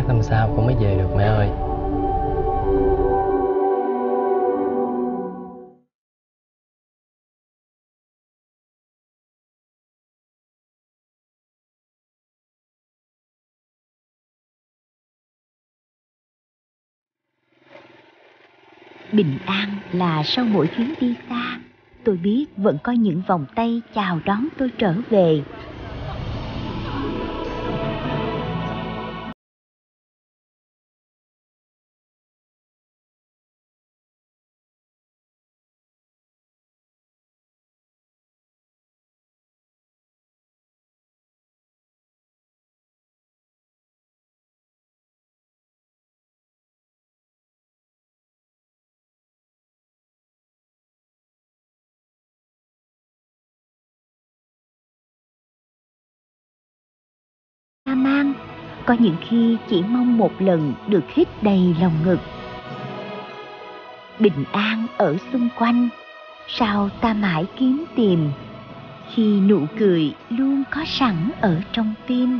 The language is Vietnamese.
chắc năm sau con mới về được mẹ ơi. Bình an là sau mỗi chuyến đi xa, tôi biết vẫn có những vòng tay chào đón tôi trở về. Mang, có những khi chỉ mong một lần được hít đầy lòng ngực. Bình an ở xung quanh, sao ta mãi kiếm tìm, khi nụ cười luôn có sẵn ở trong tim.